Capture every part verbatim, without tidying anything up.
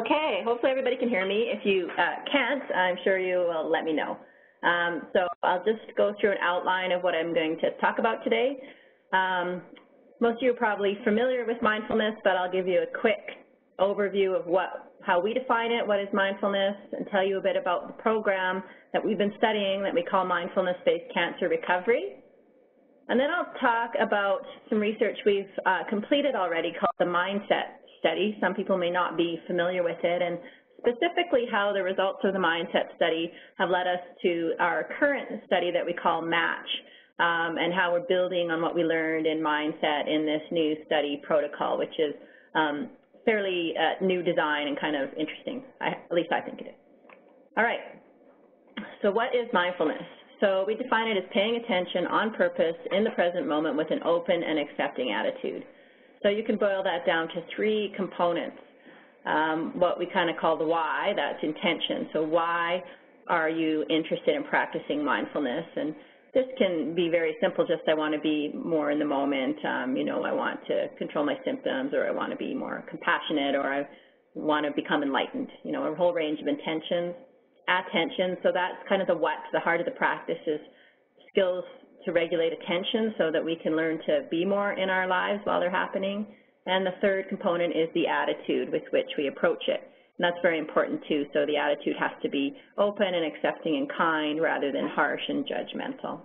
Okay, hopefully everybody can hear me. If you uh, can't, I'm sure you will let me know. Um, so I'll just go through an outline of what I'm going to talk about today. Um, most of you are probably familiar with mindfulness, but I'll give you a quick overview of what, how we define it, what is mindfulness, and tell you a bit about the program that we've been studying that we call Mindfulness-Based Cancer Recovery. And then I'll talk about some research we've uh, completed already called the Mindset Study. Some people may not be familiar with it, and specifically how the results of the Mindset Study have led us to our current study that we call MATCH, um, and how we're building on what we learned in mindset in this new study protocol, which is um, fairly uh, new design and kind of interesting, I, at least I think it is. All right, so what is mindfulness? So we define it as paying attention on purpose in the present moment with an open and accepting attitude. So you can boil that down to three components, um, what we kind of call the why, that's intention. So why are you interested in practicing mindfulness? And this can be very simple, just I want to be more in the moment, um, you know, I want to control my symptoms, or I want to be more compassionate, or I want to become enlightened, you know, a whole range of intentions. Attention, so that's kind of the what, the heart of the practice is skills to regulate attention so that we can learn to be more in our lives while they're happening. And the third component is the attitude with which we approach it. And that's very important too. So the attitude has to be open and accepting and kind rather than harsh and judgmental.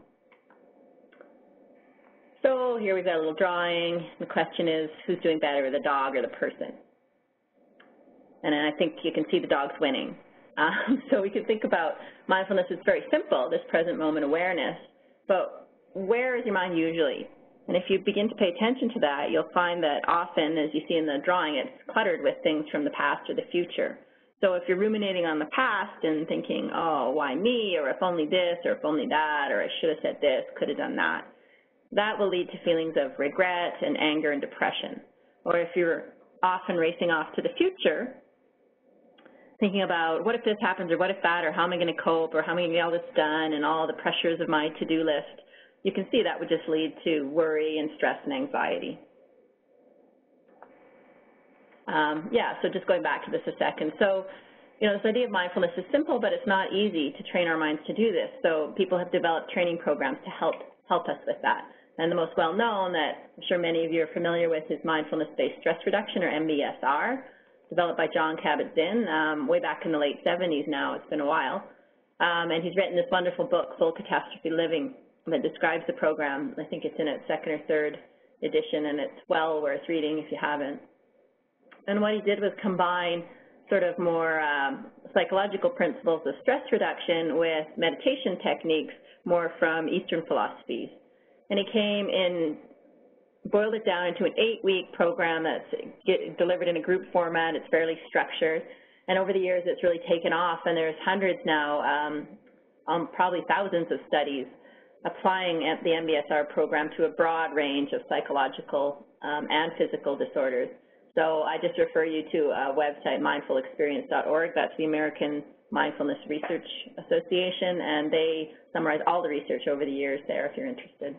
So here we've got a little drawing. The question is, who's doing better, the dog or the person? And then I think you can see the dog's winning. Um, so we can think about mindfulness is very simple, this present moment awareness, but where is your mind usually? And if you begin to pay attention to that, you'll find that often, as you see in the drawing, it's cluttered with things from the past or the future. So if you're ruminating on the past and thinking, oh, why me, or if only this, or if only that, or I should have said this, could have done that, that will lead to feelings of regret and anger and depression. Or if you're often racing off to the future, thinking about what if this happens, or what if that, or how am I going to cope, or how am I going to get all this done, and all the pressures of my to-do list, you can see that would just lead to worry and stress and anxiety. Um, yeah, so just going back to this a second. So, you know, this idea of mindfulness is simple, but it's not easy to train our minds to do this. So people have developed training programs to help, help us with that. And the most well-known that I'm sure many of you are familiar with is Mindfulness-Based Stress Reduction, or M B S R. Developed by Jon Kabat-Zinn, um, way back in the late seventies now, it's been a while. Um, and he's written this wonderful book, Full Catastrophe Living, that describes the program. I think it's in its second or third edition, and it's well worth reading if you haven't. And what he did was combine sort of more um, psychological principles of stress reduction with meditation techniques, more from Eastern philosophies. And he came in boiled it down into an eight-week program that's get, delivered in a group format. It's fairly structured. And over the years, it's really taken off, and there's hundreds now, um, um, probably thousands of studies applying at the M B S R program to a broad range of psychological um, and physical disorders. So I just refer you to a website, Mindful Experience dot org. That's the American Mindfulness Research Association, and they summarize all the research over the years there if you're interested.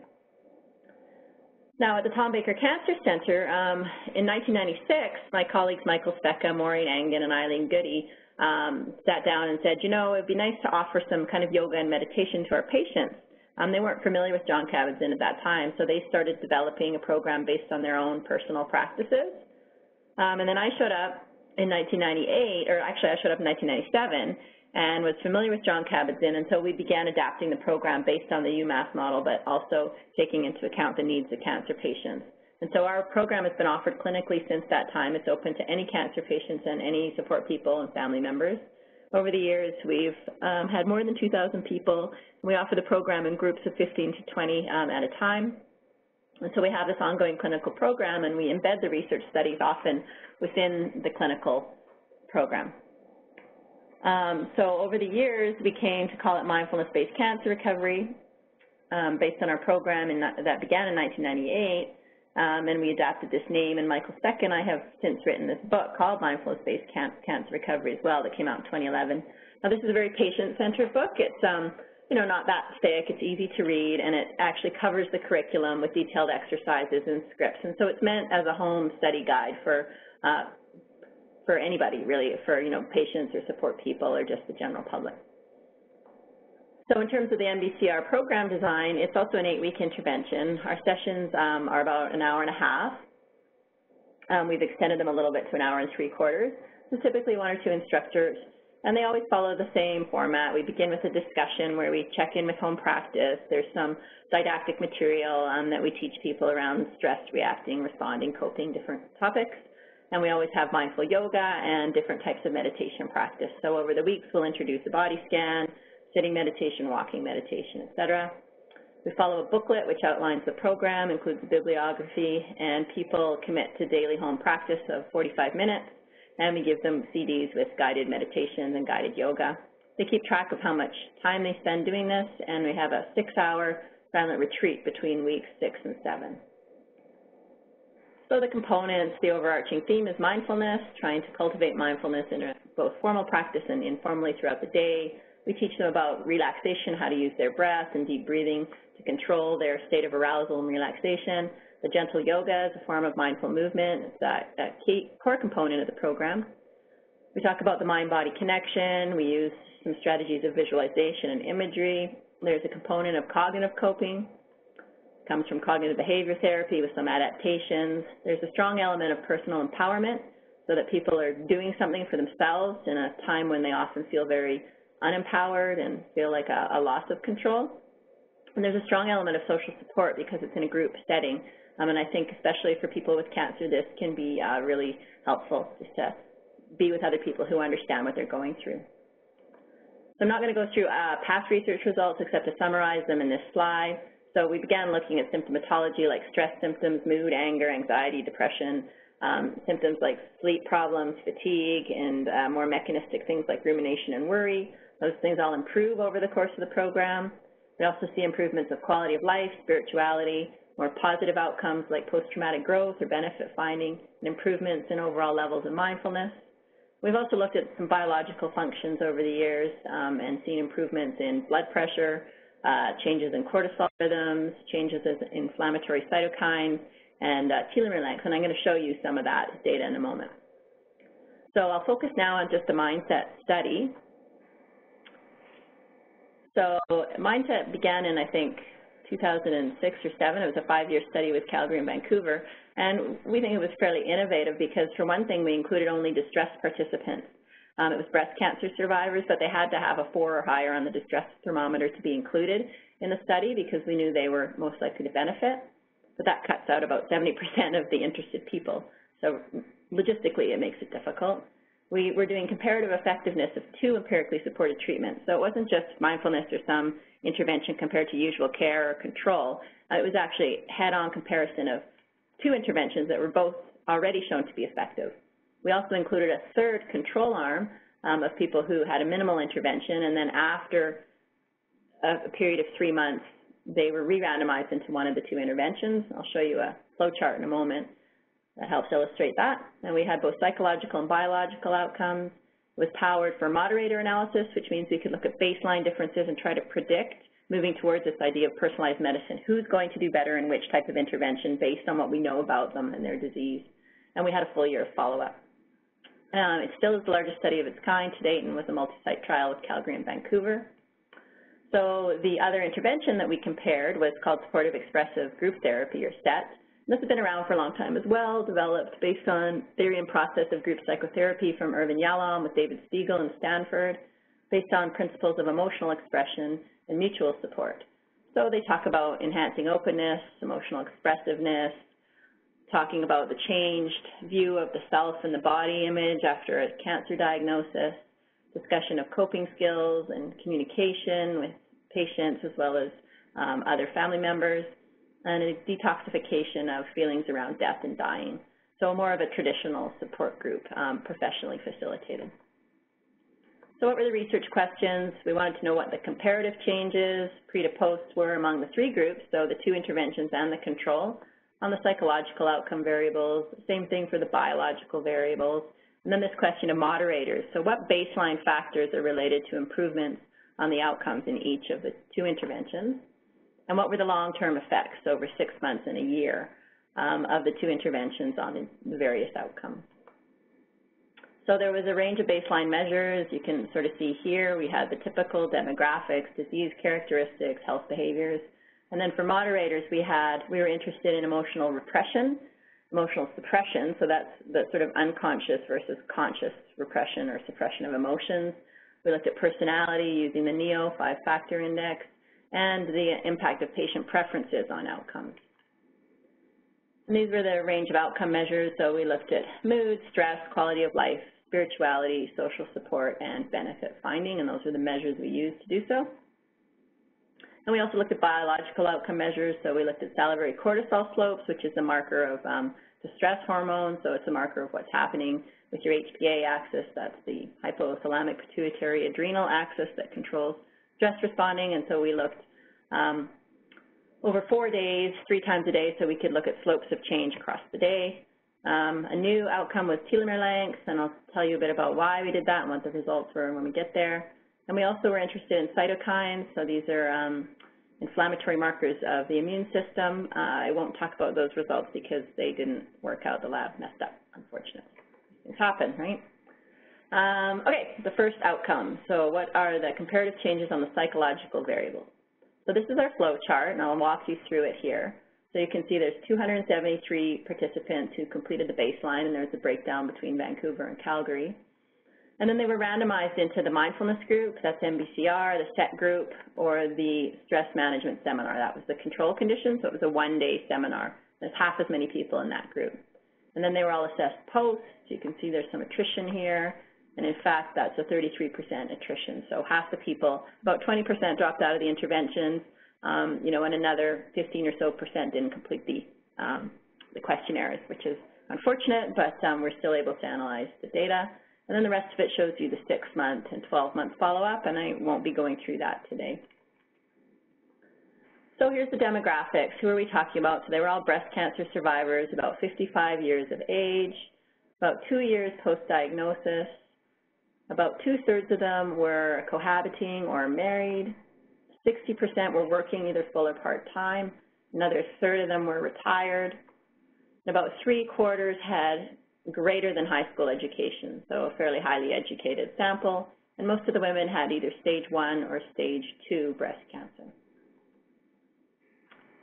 Now, at the Tom Baker Cancer Center, um, in nineteen ninety-six, my colleagues Michael Specka, Maureen Angen, and Eileen Goody um, sat down and said, you know, it would be nice to offer some kind of yoga and meditation to our patients. Um, they weren't familiar with Jon Kabat-Zinn at that time, so they started developing a program based on their own personal practices. Um, and then I showed up in nineteen ninety-eight, or actually I showed up in nineteen ninety-seven, and was familiar with Jon Kabat-Zinn, and so we began adapting the program based on the UMass model, but also taking into account the needs of cancer patients. And so our program has been offered clinically since that time. It's open to any cancer patients and any support people and family members. Over the years, we've um, had more than two thousand people. We offer the program in groups of fifteen to twenty um, at a time. And so we have this ongoing clinical program, and we embed the research studies often within the clinical program. Um, so over the years, we came to call it Mindfulness-Based Cancer Recovery, um, based on our program in, that began in nineteen ninety-eight, um, and we adapted this name, and Michael Specka and I have since written this book called Mindfulness-Based Can- Cancer Recovery as well that came out in twenty eleven. Now, this is a very patient-centered book. It's, um, you know, not that thick. It's easy to read, and it actually covers the curriculum with detailed exercises and scripts, and so it's meant as a home study guide for uh, for anybody really, for, you know, patients or support people or just the general public. So in terms of the M B C R program design, it's also an eight-week intervention. Our sessions um, are about an hour and a half. Um, we've extended them a little bit to an hour and three quarters. There's typically one or two instructors, and they always follow the same format. We begin with a discussion where we check in with home practice. There's some didactic material um, that we teach people around stress, reacting, responding, coping, different topics. And we always have mindful yoga and different types of meditation practice. So over the weeks, we'll introduce a body scan, sitting meditation, walking meditation, et cetera. We follow a booklet which outlines the program, includes a bibliography, and people commit to daily home practice of forty-five minutes, and we give them C Ds with guided meditations and guided yoga. They keep track of how much time they spend doing this, and we have a six-hour silent retreat between weeks six and seven. So the components, the overarching theme is mindfulness, trying to cultivate mindfulness in both formal practice and informally throughout the day. We teach them about relaxation, how to use their breath and deep breathing to control their state of arousal and relaxation. The gentle yoga is a form of mindful movement. It's that, that key core component of the program. We talk about the mind-body connection. We use some strategies of visualization and imagery. There's a component of cognitive coping. It comes from cognitive behavior therapy with some adaptations. There's a strong element of personal empowerment so that people are doing something for themselves in a time when they often feel very unempowered and feel like a, a loss of control. And there's a strong element of social support because it's in a group setting. Um, and I think especially for people with cancer, this can be uh, really helpful just to be with other people who understand what they're going through. So I'm not going to go through uh, past research results except to summarize them in this slide. So we began looking at symptomatology like stress symptoms, mood, anger, anxiety, depression, um, symptoms like sleep problems, fatigue, and uh, more mechanistic things like rumination and worry. Those things all improve over the course of the program. We also see improvements of quality of life, spirituality, more positive outcomes like post-traumatic growth or benefit finding, and improvements in overall levels of mindfulness. We've also looked at some biological functions over the years um, and seen improvements in blood pressure, uh, changes in cortisol rhythms, changes in inflammatory cytokines, and uh, telomere length, and I'm going to show you some of that data in a moment. So I'll focus now on just the mindset study. So mindset began in, I think, two thousand six or seven. It was a five-year study with Calgary and Vancouver, and we think it was fairly innovative because, for one thing, we included only distressed participants. Um, it was breast cancer survivors, but they had to have a four or higher on the distress thermometer to be included in the study because we knew they were most likely to benefit, but that cuts out about seventy percent of the interested people. So logistically, it makes it difficult. We were doing comparative effectiveness of two empirically supported treatments. So it wasn't just mindfulness or some intervention compared to usual care or control. It was actually head-on comparison of two interventions that were both already shown to be effective. We also included a third control arm um, of people who had a minimal intervention, and then after a, a period of three months, they were re-randomized into one of the two interventions. I'll show you a flow chart in a moment that helps illustrate that. And we had both psychological and biological outcomes. It was powered for moderator analysis, which means we could look at baseline differences and try to predict, moving towards this idea of personalized medicine, who's going to do better in which type of intervention based on what we know about them and their disease. And we had a full year of follow-up. Um, it still is the largest study of its kind to date and was a multi-site trial with Calgary and Vancouver. So the other intervention that we compared was called supportive expressive group therapy, or S E T. This has been around for a long time as well, developed based on theory and process of group psychotherapy from Irvin Yalom with David Spiegel in Stanford, based on principles of emotional expression and mutual support. So they talk about enhancing openness, emotional expressiveness, talking about the changed view of the self and the body image after a cancer diagnosis, discussion of coping skills and communication with patients as well as um, other family members, and a detoxification of feelings around death and dying. So more of a traditional support group, um, professionally facilitated. So what were the research questions? We wanted to know what the comparative changes pre to post were among the three groups, so the two interventions and the control. On the psychological outcome variables, same thing for the biological variables. And then this question of moderators. So what baseline factors are related to improvements on the outcomes in each of the two interventions? And what were the long-term effects over six months and a year um, of the two interventions on the various outcomes? So there was a range of baseline measures. You can sort of see here we had the typical demographics, disease characteristics, health behaviors. And then for moderators, we had, we were interested in emotional repression, emotional suppression, so that's the sort of unconscious versus conscious repression or suppression of emotions. We looked at personality using the NEO five-factor index and the impact of patient preferences on outcomes. And these were the range of outcome measures, so we looked at mood, stress, quality of life, spirituality, social support, and benefit finding, and those were the measures we used to do so. And we also looked at biological outcome measures, so we looked at salivary cortisol slopes, which is a marker of um, the stress hormone, so it's a marker of what's happening with your H P A axis, that's the hypothalamic-pituitary-adrenal axis that controls stress responding, and so we looked um, over four days, three times a day, so we could look at slopes of change across the day. Um, a new outcome was telomere length, and I'll tell you a bit about why we did that and what the results were when we get there. And we also were interested in cytokines, so these are um, inflammatory markers of the immune system. Uh, I won't talk about those results because they didn't work out. The lab messed up, unfortunately. Things happen, right? Um, okay, the first outcome. So what are the comparative changes on the psychological variables? So this is our flow chart, and I'll walk you through it here. So you can see there's two hundred seventy-three participants who completed the baseline, and there was a breakdown between Vancouver and Calgary. And then they were randomized into the mindfulness group, that's M B C R, the S E T group, or the stress management seminar. That was the control condition, so it was a one-day seminar. There's half as many people in that group. And then they were all assessed post. You can see there's some attrition here. And in fact, that's a thirty-three percent attrition. So half the people, about twenty percent dropped out of the interventions, um, you know, and another fifteen or so percent didn't complete the, um, the questionnaires, which is unfortunate, but um, we're still able to analyze the data. And then the rest of it shows you the six-month and twelve-month follow-up, and I won't be going through that today. So here's the demographics. Who are we talking about? So they were all breast cancer survivors, about fifty-five years of age, about two years post-diagnosis. About two-thirds of them were cohabiting or married. sixty percent were working either full or part-time. Another third of them were retired. And about three-quarters had greater than high school education, so a fairly highly educated sample. And most of the women had either stage one or stage two breast cancer.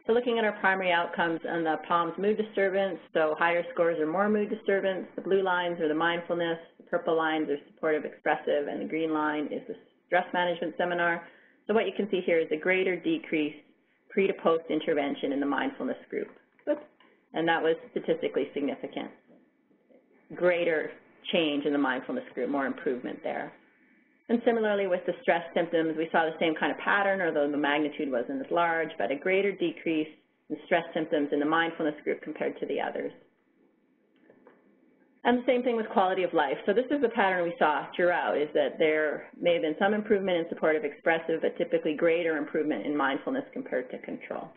So looking at our primary outcomes on the POMS mood disturbance, so higher scores are more mood disturbance. The blue lines are the mindfulness, the purple lines are supportive expressive, and the green line is the stress management seminar. So what you can see here is a greater decrease pre to post intervention in the mindfulness group. Oops. And that was statistically significant. Greater change in the mindfulness group, more improvement there. And similarly with the stress symptoms, we saw the same kind of pattern, although the magnitude wasn't as large, but a greater decrease in stress symptoms in the mindfulness group compared to the others. And the same thing with quality of life. So this is the pattern we saw throughout, is that there may have been some improvement in supportive expressive, but typically greater improvement in mindfulness compared to control.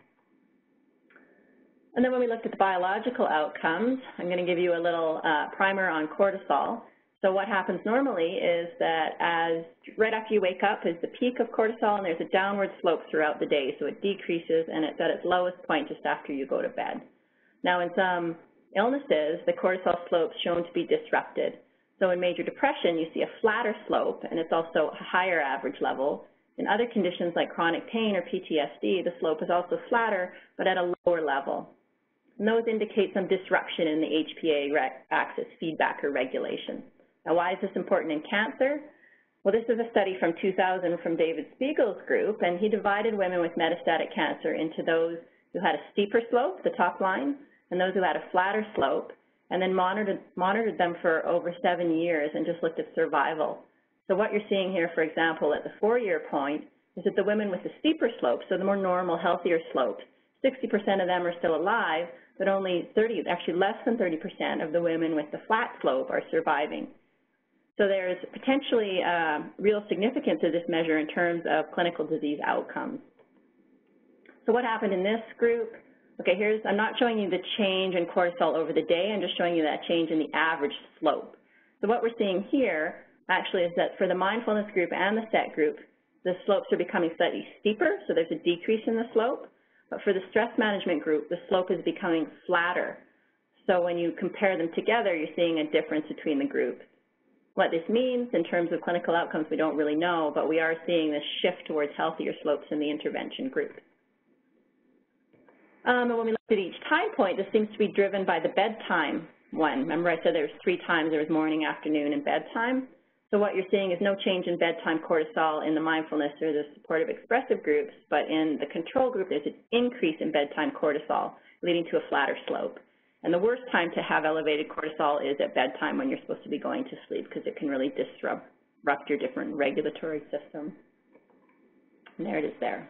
And then when we looked at the biological outcomes, I'm going to give you a little uh, primer on cortisol. So what happens normally is that as right after you wake up is the peak of cortisol, and there's a downward slope throughout the day, so it decreases, and it's at its lowest point just after you go to bed. Now in some illnesses, the cortisol slope is shown to be disrupted. So in major depression, you see a flatter slope, and it's also a higher average level. In other conditions like chronic pain or P T S D, the slope is also flatter, but at a lower level. And those indicate some disruption in the H P A axis feedback or regulation. Now, why is this important in cancer? Well, this is a study from two thousand from David Spiegel's group, and he divided women with metastatic cancer into those who had a steeper slope, the top line, and those who had a flatter slope, and then monitored, monitored them for over seven years and just looked at survival. So what you're seeing here, for example, at the four-year point, is that the women with the steeper slope, so the more normal, healthier slopes, sixty percent of them are still alive, but only thirty, actually less than thirty percent of the women with the flat slope are surviving. So there's potentially uh, real significance of this measure in terms of clinical disease outcomes. So what happened in this group? Okay, here's, I'm not showing you the change in cortisol over the day, I'm just showing you that change in the average slope. So what we're seeing here actually is that for the mindfulness group and the S E T group, the slopes are becoming slightly steeper, so there's a decrease in the slope. But for the stress management group, the slope is becoming flatter. So when you compare them together, you're seeing a difference between the groups. What this means in terms of clinical outcomes, we don't really know, but we are seeing this shift towards healthier slopes in the intervention group. Um, and when we looked at each time point, this seems to be driven by the bedtime one. Remember I said there was three times, there was morning, afternoon, and bedtime. So what you're seeing is no change in bedtime cortisol in the mindfulness or the supportive expressive groups, but in the control group, there's an increase in bedtime cortisol, leading to a flatter slope. And the worst time to have elevated cortisol is at bedtime when you're supposed to be going to sleep, because it can really disrupt your different regulatory system. And there it is there.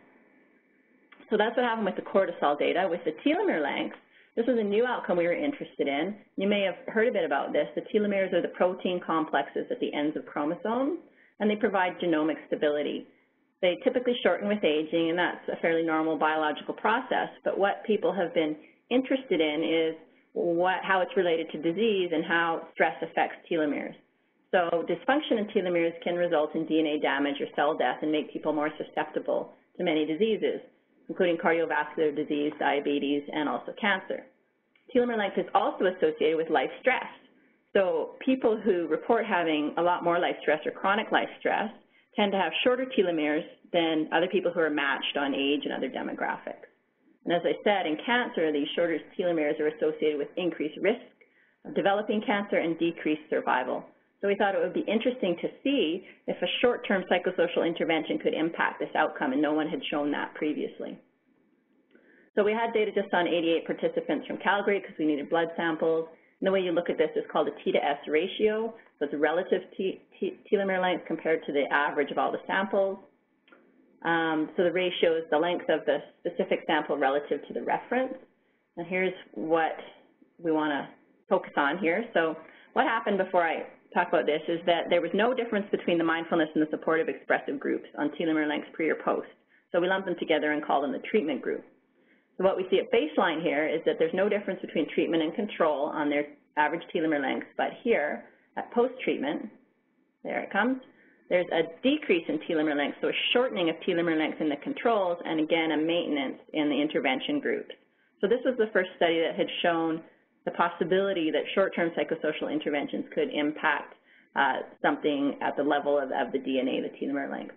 So that's what happened with the cortisol data. With the telomere length, this is a new outcome we were interested in. You may have heard a bit about this. The telomeres are the protein complexes at the ends of chromosomes, and they provide genomic stability. They typically shorten with aging, and that's a fairly normal biological process, but what people have been interested in is what, how it's related to disease and how stress affects telomeres. So dysfunction in telomeres can result in D N A damage or cell death and make people more susceptible to many diseases, including cardiovascular disease, diabetes, and also cancer. Telomere length is also associated with life stress. So people who report having a lot more life stress or chronic life stress tend to have shorter telomeres than other people who are matched on age and other demographics. And as I said, in cancer, these shorter telomeres are associated with increased risk of developing cancer and decreased survival. So we thought it would be interesting to see if a short-term psychosocial intervention could impact this outcome, and no one had shown that previously. So we had data just on eighty-eight participants from Calgary because we needed blood samples. And the way you look at this is called a T to S ratio, so it's relative t t telomere length compared to the average of all the samples. Um, so the ratio is the length of the specific sample relative to the reference. And here's what we want to focus on here. So what happened before I talk about this is that there was no difference between the mindfulness and the supportive expressive groups on telomere lengths pre or post. So we lump them together and call them the treatment group. So what we see at baseline here is that there's no difference between treatment and control on their average telomere lengths, but here at post-treatment, there it comes, there's a decrease in telomere length, so a shortening of telomere length in the controls, and again a maintenance in the intervention groups. So this was the first study that had shown the possibility that short-term psychosocial interventions could impact uh, something at the level of, of the D N A, the telomere length.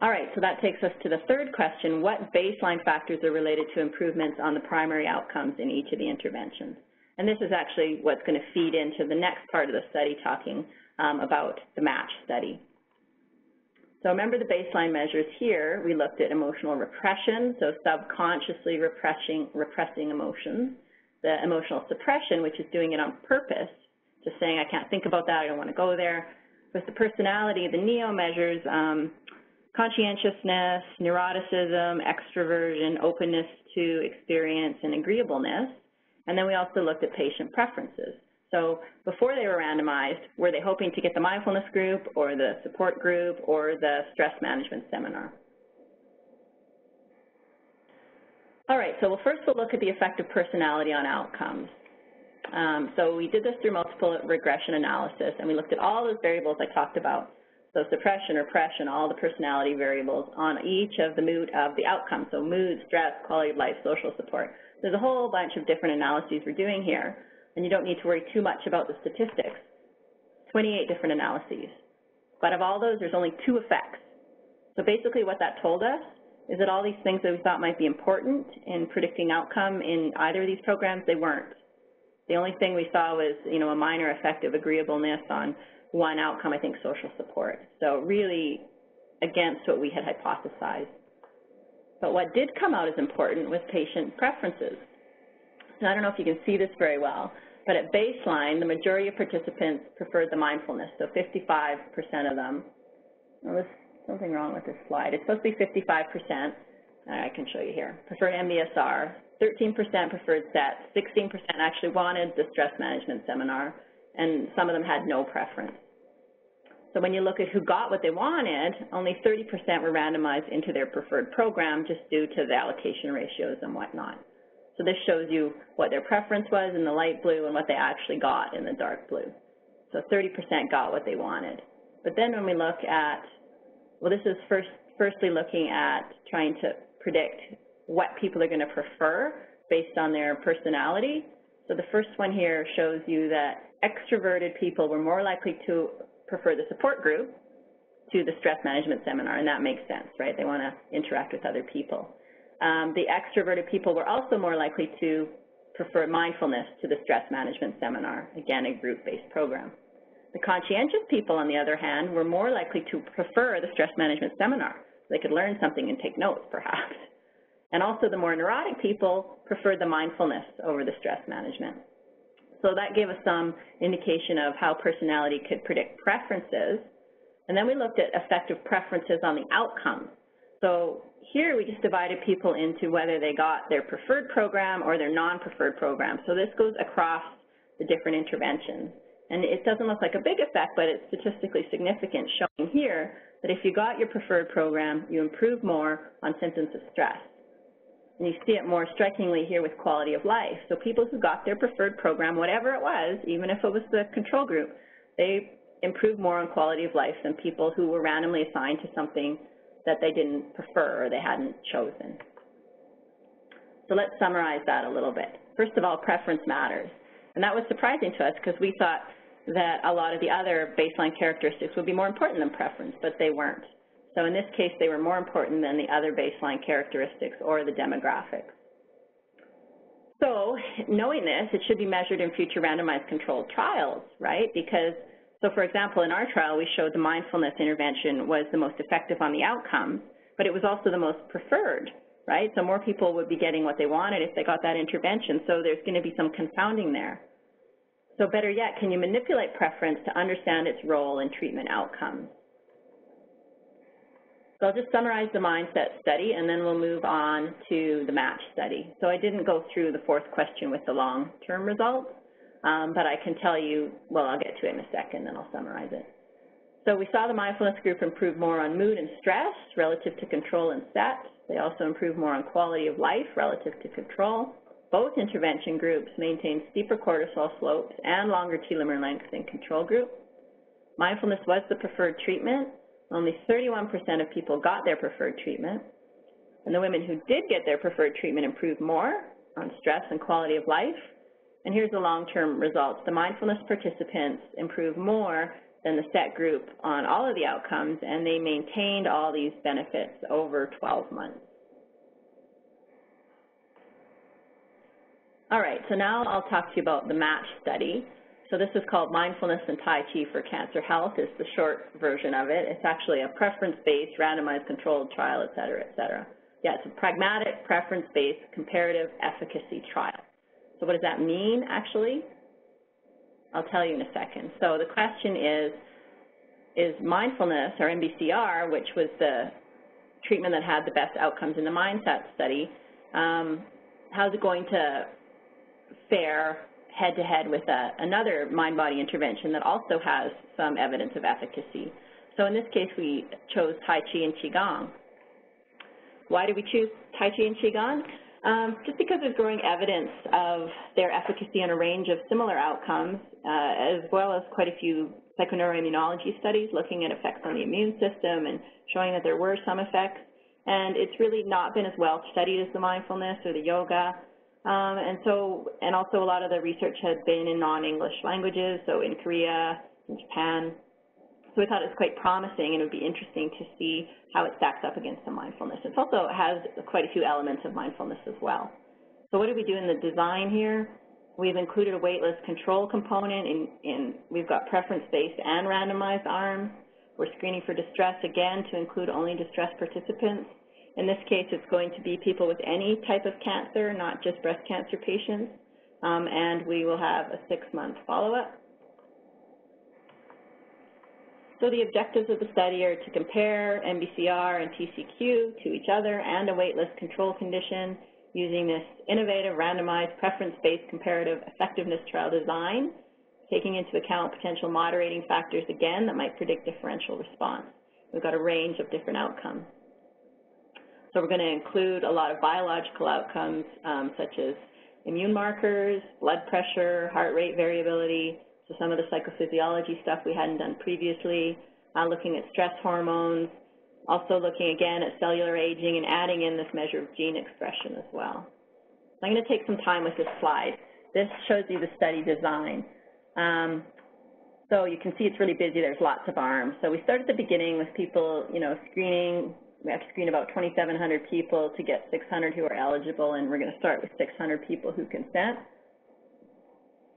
All right, so that takes us to the third question: what baseline factors are related to improvements on the primary outcomes in each of the interventions? And this is actually what's going to feed into the next part of the study, talking um, about the MATCH study. So remember the baseline measures here, we looked at emotional repression, so subconsciously repressing, repressing emotions, the emotional suppression, which is doing it on purpose, just saying I can't think about that, I don't want to go there. With the personality, the NEO measures, um, conscientiousness, neuroticism, extroversion, openness to experience, and agreeableness. And then we also looked at patient preferences. So before they were randomized, were they hoping to get the mindfulness group or the support group or the stress management seminar? All right, so well, first we'll look at the effect of personality on outcomes. Um, so we did this through multiple regression analysis, and we looked at all those variables I talked about, so suppression, repression, all the personality variables on each of the mood of the outcome, so mood, stress, quality of life, social support. There's a whole bunch of different analyses we're doing here, and you don't need to worry too much about the statistics. twenty-eight different analyses. But of all those, there's only two effects. So basically what that told us is that all these things that we thought might be important in predicting outcome in either of these programs, they weren't. The only thing we saw was, you know, a minor effect of agreeableness on one outcome, I think social support. So really against what we had hypothesized. But what did come out as important was patient preferences. And I don't know if you can see this very well, but at baseline, the majority of participants preferred the mindfulness, so fifty-five percent of them. Well, there's something wrong with this slide. It's supposed to be fifty-five percent. I can show you here. Preferred M B S R, thirteen percent preferred SET, sixteen percent actually wanted the stress management seminar, and some of them had no preference. So when you look at who got what they wanted, only thirty percent were randomized into their preferred program just due to the allocation ratios and whatnot. So this shows you what their preference was in the light blue and what they actually got in the dark blue. So thirty percent got what they wanted. But then when we look at, well, this is first, firstly looking at trying to predict what people are going to prefer based on their personality. So the first one here shows you that extroverted people were more likely to prefer the support group to the stress management seminar, and that makes sense, right? They want to interact with other people. Um, the extroverted people were also more likely to prefer mindfulness to the stress management seminar, again, a group-based program. The conscientious people, on the other hand, were more likely to prefer the stress management seminar. They could learn something and take notes, perhaps. And also the more neurotic people preferred the mindfulness over the stress management. So that gave us some indication of how personality could predict preferences. And then we looked at effective preferences on the outcomes. So here we just divided people into whether they got their preferred program or their non-preferred program. So this goes across the different interventions. And it doesn't look like a big effect, but it's statistically significant, showing here that if you got your preferred program, you improve more on symptoms of stress. And you see it more strikingly here with quality of life. So people who got their preferred program, whatever it was, even if it was the control group, they improved more on quality of life than people who were randomly assigned to something that they didn't prefer or they hadn't chosen. So let's summarize that a little bit. First of all, preference matters. And that was surprising to us because we thought that a lot of the other baseline characteristics would be more important than preference, but they weren't. So in this case, they were more important than the other baseline characteristics or the demographics. So knowing this, it should be measured in future randomized controlled trials, right? Because, so for example, in our trial, we showed the mindfulness intervention was the most effective on the outcomes, but it was also the most preferred, right? So more people would be getting what they wanted if they got that intervention. So there's going to be some confounding there. So better yet, can you manipulate preference to understand its role in treatment outcomes? So I'll just summarize the mindset study, and then we'll move on to the MATCH study. So I didn't go through the fourth question with the long-term results, um, but I can tell you, well, I'll get to it in a second, then I'll summarize it. So we saw the mindfulness group improve more on mood and stress relative to control and set. They also improved more on quality of life relative to control. Both intervention groups maintained steeper cortisol slopes and longer telomere lengths than control group. Mindfulness was the preferred treatment. Only thirty-one percent of people got their preferred treatment, and the women who did get their preferred treatment improved more on stress and quality of life. And here's the long-term results. The mindfulness participants improved more than the set group on all of the outcomes, and they maintained all these benefits over twelve months. All right, so now I'll talk to you about the MATCH study. So this is called Mindfulness and Tai Chi for Cancer Health, is the short version of it. It's actually a preference-based, randomized controlled trial, et cetera, et cetera. Yeah, it's a pragmatic, preference-based, comparative efficacy trial. So what does that mean, actually? I'll tell you in a second. So the question is, is mindfulness, or M B C R, which was the treatment that had the best outcomes in the mindset study, um, how's it going to fare head-to-head with a, another mind-body intervention that also has some evidence of efficacy? So in this case, we chose Tai Chi and Qigong. Why did we choose Tai Chi and Qigong? Um, just because there's growing evidence of their efficacy in a range of similar outcomes, uh, as well as quite a few psychoneuroimmunology studies looking at effects on the immune system and showing that there were some effects. And it's really not been as well studied as the mindfulness or the yoga. Um, and so, and also a lot of the research had been in non-English languages, so in Korea, in Japan. So we thought it was quite promising, and it would be interesting to see how it stacks up against the mindfulness. It also has quite a few elements of mindfulness as well. So what do we do in the design here? We've included a waitlist control component, in, in we've got preference-based and randomized arms. We're screening for distress, again, to include only distressed participants. In this case, it's going to be people with any type of cancer, not just breast cancer patients, um, and we will have a six-month follow-up. So the objectives of the study are to compare M B C R and T C Q to each other and a waitlist control condition using this innovative, randomized, preference-based comparative effectiveness trial design, taking into account potential moderating factors, again, that might predict differential response. We've got a range of different outcomes. So we're going to include a lot of biological outcomes, um, such as immune markers, blood pressure, heart rate variability, so some of the psychophysiology stuff we hadn't done previously, uh, looking at stress hormones, also looking again at cellular aging and adding in this measure of gene expression as well. So I'm going to take some time with this slide. This shows you the study design. Um, so you can see it's really busy. There's lots of arms. So we start at the beginning with people, you know, screening. We have to screen about twenty-seven hundred people to get six hundred who are eligible, and we're going to start with six hundred people who consent.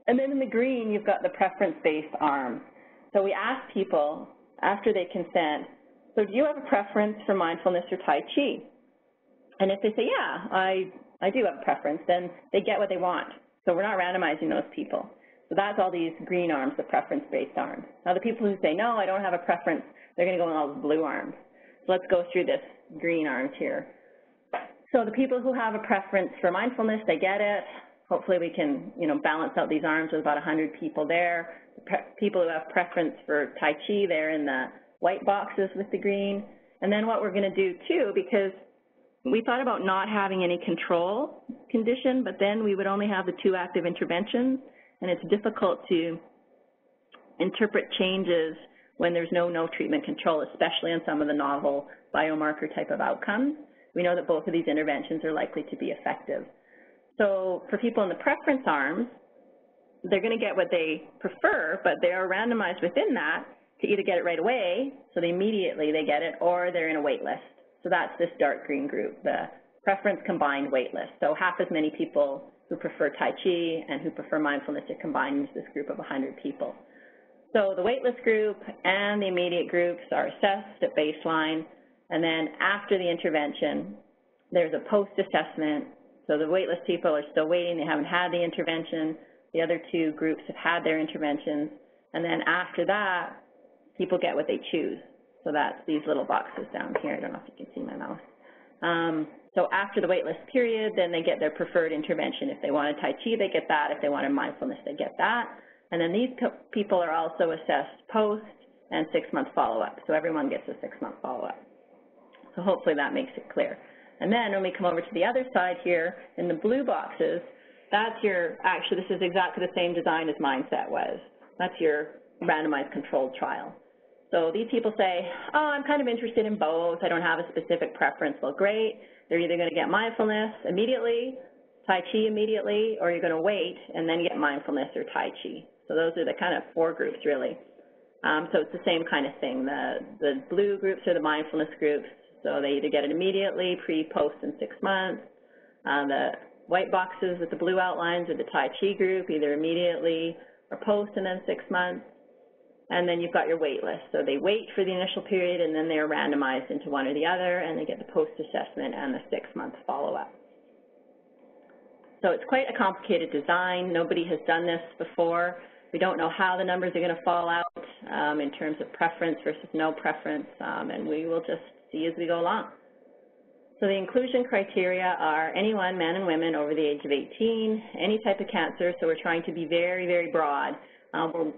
And then in the green, you've got the preference-based arm. So we ask people, after they consent, so do you have a preference for mindfulness or Tai Chi? And if they say, yeah, I, I do have a preference, then they get what they want. So we're not randomizing those people. So that's all these green arms, the preference-based arms. Now, the people who say, no, I don't have a preference, they're going to go in all the blue arms. So let's go through this green arms here. So the people who have a preference for mindfulness, they get it. Hopefully we can, you know, balance out these arms with about one hundred people there. The people who have preference for Tai Chi, they're in the white boxes with the green. And then what we're going to do, too, because we thought about not having any control condition, but then we would only have the two active interventions, and it's difficult to interpret changes when there's no no treatment control, especially in some of the novel biomarker type of outcomes. We know that both of these interventions are likely to be effective. So for people in the preference arms, they're going to get what they prefer, but they are randomized within that to either get it right away, so they immediately they get it, or they're in a wait list. So that's this dark green group, the preference combined wait list. So half as many people who prefer Tai Chi and who prefer mindfulness are combined into this group of one hundred people. So the wait list group and the immediate groups are assessed at baseline, and then after the intervention, there's a post-assessment. So the wait list people are still waiting, they haven't had the intervention. The other two groups have had their interventions, and then after that, people get what they choose. So that's these little boxes down here. I don't know if you can see my mouse. Um, so after the waitlist period, then they get their preferred intervention. If they wanted Tai Chi, they get that. If they wanted mindfulness, they get that. And then these people are also assessed post and six-month follow-up. So everyone gets a six-month follow-up. So hopefully that makes it clear. And then when we come over to the other side here, in the blue boxes, that's your, actually this is exactly the same design as Mindset was. That's your randomized controlled trial. So these people say, oh, I'm kind of interested in both. I don't have a specific preference. Well, great. They're either going to get mindfulness immediately, Tai Chi immediately, or you're going to wait and then get mindfulness or Tai Chi. So those are the kind of four groups, really. Um, so it's the same kind of thing. The, the blue groups are the mindfulness groups. So they either get it immediately, pre, post, and six months. Uh, the white boxes with the blue outlines are the Tai Chi group, either immediately or post and then six months. And then you've got your wait list. So they wait for the initial period, and then they're randomized into one or the other, and they get the post-assessment and the six-month follow-up. So it's quite a complicated design. Nobody has done this before. We don't know how the numbers are going to fall out um, in terms of preference versus no preference, um, and we will just see as we go along. So the inclusion criteria are anyone, men and women, over the age of eighteen, any type of cancer, so we're trying to be very, very broad. Um, we're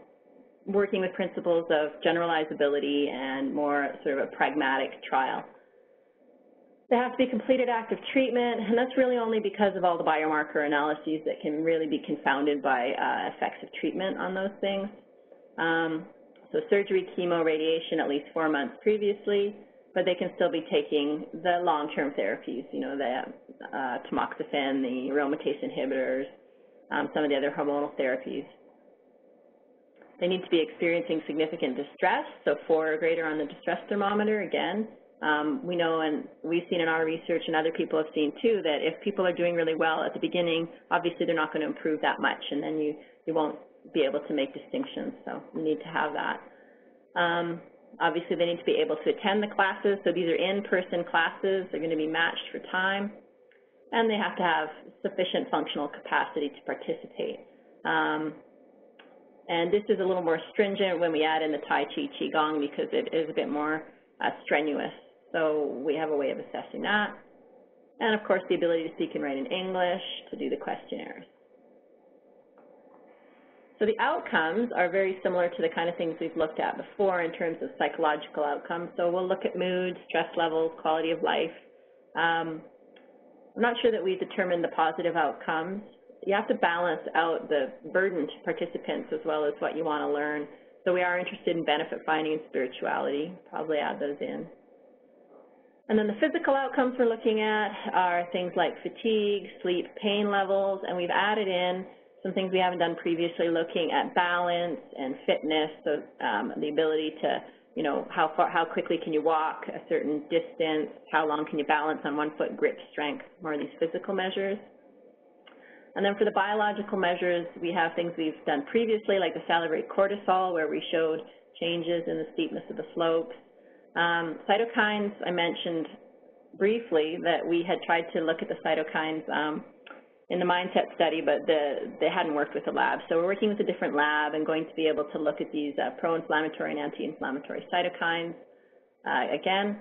working with principles of generalizability and more sort of a pragmatic trial. They have to be completed active treatment, and that's really only because of all the biomarker analyses that can really be confounded by uh, effects of treatment on those things. Um, so surgery, chemo, radiation at least four months previously, but they can still be taking the long-term therapies, you know, the uh, tamoxifen, the aromatase inhibitors, um, some of the other hormonal therapies. They need to be experiencing significant distress, so four or greater on the distress thermometer. Again, um, we know, and we've seen in our research and other people have seen too, that if people are doing really well at the beginning, obviously they're not going to improve that much, and then you, you won't be able to make distinctions, so you need to have that. Um, obviously, they need to be able to attend the classes, so these are in-person classes. They're going to be matched for time, and they have to have sufficient functional capacity to participate. Um, And this is a little more stringent when we add in the Tai Chi Qigong because it is a bit more uh, strenuous. So we have a way of assessing that. And of course, the ability to speak and write in English, to do the questionnaires. So the outcomes are very similar to the kind of things we've looked at before in terms of psychological outcomes. So we'll look at mood, stress levels, quality of life. Um, I'm not sure that we determined the positive outcomes. You have to balance out the burden to participants as well as what you want to learn. So we are interested in benefit finding and spirituality. Probably add those in. And then the physical outcomes we're looking at are things like fatigue, sleep, pain levels, and we've added in some things we haven't done previously, looking at balance and fitness, so um, the ability to, you know, how far, how quickly can you walk a certain distance, how long can you balance on one foot, grip strength, more of these physical measures. And then for the biological measures, we have things we've done previously, like the salivary cortisol, where we showed changes in the steepness of the slopes. Um, cytokines, I mentioned briefly that we had tried to look at the cytokines um, in the mindset study, but the, they hadn't worked with the lab. So we're working with a different lab and going to be able to look at these uh, pro-inflammatory and anti-inflammatory cytokines. Uh, again,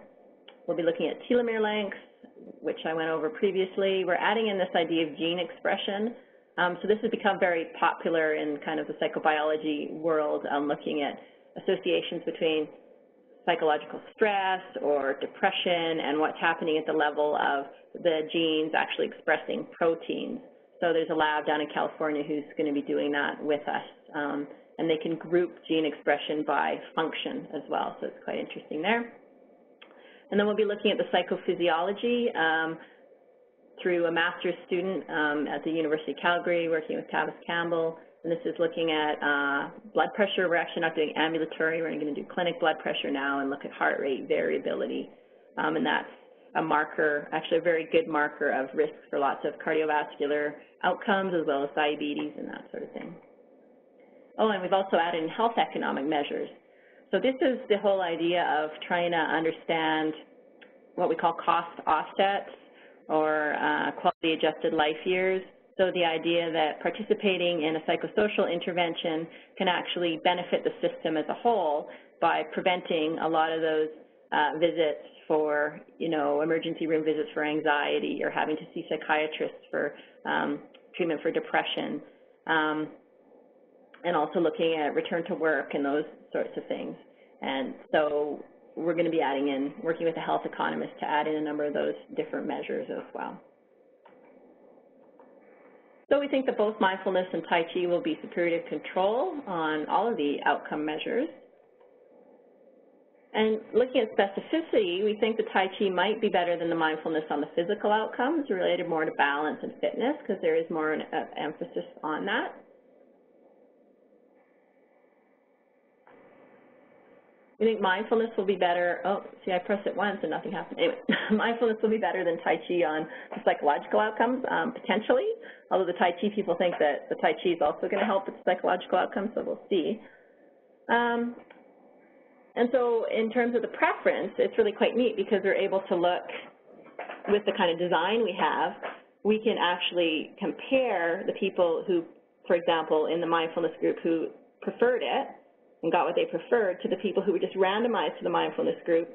we'll be looking at telomere length, which I went over previously. We're adding in this idea of gene expression. Um, so this has become very popular in kind of the psychobiology world, um, looking at associations between psychological stress or depression and what's happening at the level of the genes actually expressing proteins. So there's a lab down in California who's going to be doing that with us. Um, and they can group gene expression by function as well, so it's quite interesting there. And then we'll be looking at the psychophysiology um, through a master's student um, at the University of Calgary, working with Tavis Campbell. And this is looking at uh, blood pressure. We're actually not doing ambulatory. We're going to do clinic blood pressure now and look at heart rate variability. Um, and that's a marker, actually a very good marker of risk for lots of cardiovascular outcomes as well as diabetes and that sort of thing. Oh, and we've also added in health economic measures. So this is the whole idea of trying to understand what we call cost offsets or uh, quality adjusted life years. So the idea that participating in a psychosocial intervention can actually benefit the system as a whole by preventing a lot of those uh, visits for, you know, emergency room visits for anxiety or having to see psychiatrists for um, treatment for depression. Um, and also looking at return to work and those sorts of things. And so we're going to be adding in, working with a health economist to add in a number of those different measures as well. So we think that both mindfulness and Tai Chi will be superior to control on all of the outcome measures. And looking at specificity, we think the Tai Chi might be better than the mindfulness on the physical outcomes, related more to balance and fitness, because there is more an emphasis on that. We think mindfulness will be better, oh, see, I pressed it once and nothing happened. Anyway, mindfulness will be better than Tai Chi on the psychological outcomes, um, potentially, although the Tai Chi people think that the Tai Chi is also going to help with the psychological outcomes, so we'll see. Um, and so in terms of the preference, it's really quite neat because we're able to look, with the kind of design we have, we can actually compare the people who, for example, in the mindfulness group who preferred it, and got what they preferred to the people who were just randomized to the mindfulness group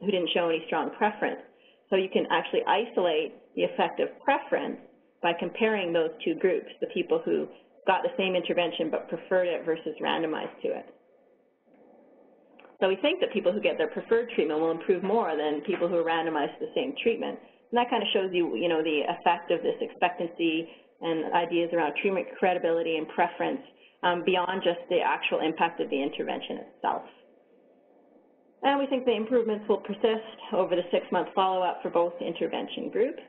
who didn't show any strong preference. So you can actually isolate the effect of preference by comparing those two groups, the people who got the same intervention but preferred it versus randomized to it. So we think that people who get their preferred treatment will improve more than people who are randomized to the same treatment. And that kind of shows you, you know, the effect of this expectancy and ideas around treatment credibility and preference Um, beyond just the actual impact of the intervention itself. And we think the improvements will persist over the six-month follow-up for both intervention groups.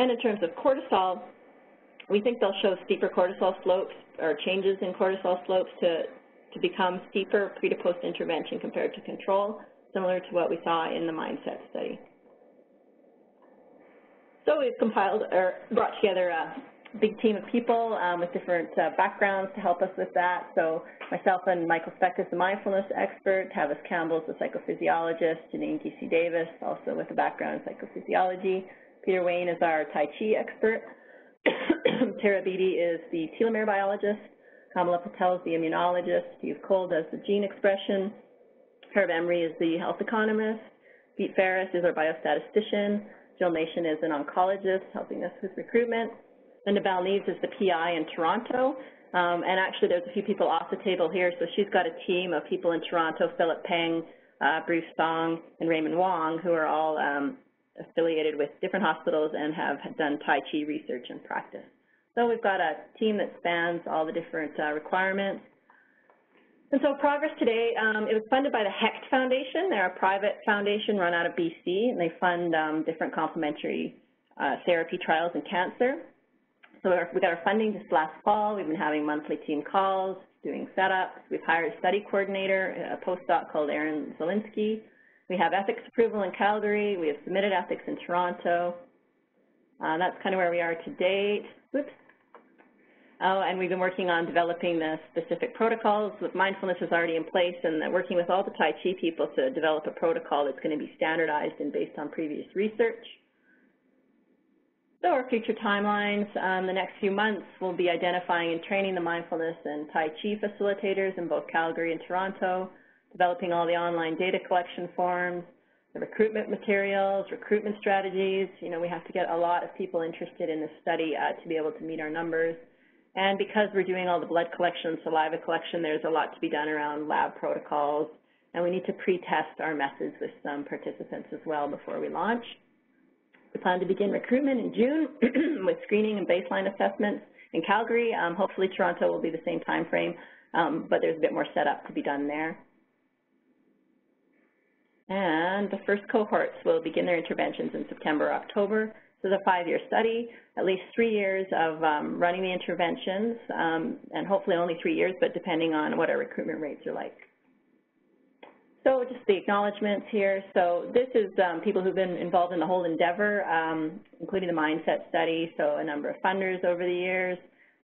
And in terms of cortisol, we think they'll show steeper cortisol slopes or changes in cortisol slopes to, to become steeper pre- to post-intervention compared to control, similar to what we saw in the mindset study. So we've compiled or brought together a big team of people um, with different uh, backgrounds to help us with that. So myself and Michael Specka is the mindfulness expert, Tavis Campbell is the psychophysiologist, Janine Giese Davis also with a background in psychophysiology, Peter Wayne is our Tai Chi expert, Tara Beattie is the telomere biologist, Pamela Patel is the immunologist, Steve Cole does the gene expression, Herb Emery is the health economist, Pete Ferris is our biostatistician, Jill Nation is an oncologist helping us with recruitment, Linda Balneves is the P I in Toronto, um, and actually there's a few people off the table here, so she's got a team of people in Toronto, Philip Peng, uh, Bruce Song, and Raymond Wong, who are all um, affiliated with different hospitals and have done Tai Chi research and practice. So we've got a team that spans all the different uh, requirements. And so progress today, um, it was funded by the Hecht Foundation. They're a private foundation run out of B C, and they fund um, different complementary uh, therapy trials in cancer. So our, we got our funding just last fall. We've been having monthly team calls, doing setups. We've hired a study coordinator, a postdoc called Aaron Zielinski. We have ethics approval in Calgary. We have submitted ethics in Toronto. Uh, that's kind of where we are to date. Oops. Oh, and we've been working on developing the specific protocols. Mindfulness is already in place, and working with all the Tai Chi people to develop a protocol that's going to be standardized and based on previous research. So our future timelines, um, the next few months, we'll be identifying and training the mindfulness and Tai Chi facilitators in both Calgary and Toronto, developing all the online data collection forms, the recruitment materials, recruitment strategies. You know, we have to get a lot of people interested in this study uh, to be able to meet our numbers. And because we're doing all the blood collection, saliva collection, there's a lot to be done around lab protocols, and we need to pre-test our methods with some participants as well before we launch. We plan to begin recruitment in June with screening and baseline assessments in Calgary. Um, hopefully Toronto will be the same time frame, um, but there's a bit more setup to be done there. And the first cohorts will begin their interventions in September, October. This is a five-year study, at least three years of um, running the interventions, um, and hopefully only three years, but depending on what our recruitment rates are like. So just the acknowledgements here. So this is um, people who've been involved in the whole endeavor, um, including the mindset study, so a number of funders over the years,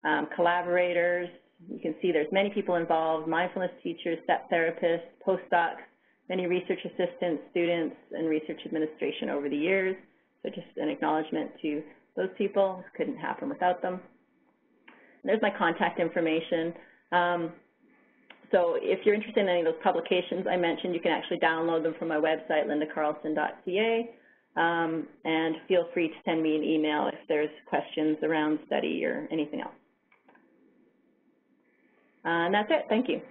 um, collaborators. You can see there's many people involved, mindfulness teachers, step therapists, postdocs, many research assistants, students, and research administration over the years. So just an acknowledgement to those people. This couldn't happen without them. And there's my contact information. Um, so if you're interested in any of those publications I mentioned, you can actually download them from my website, linda carlson dot c a, um, and feel free to send me an email if there's questions around study or anything else. Uh, and that's it. Thank you.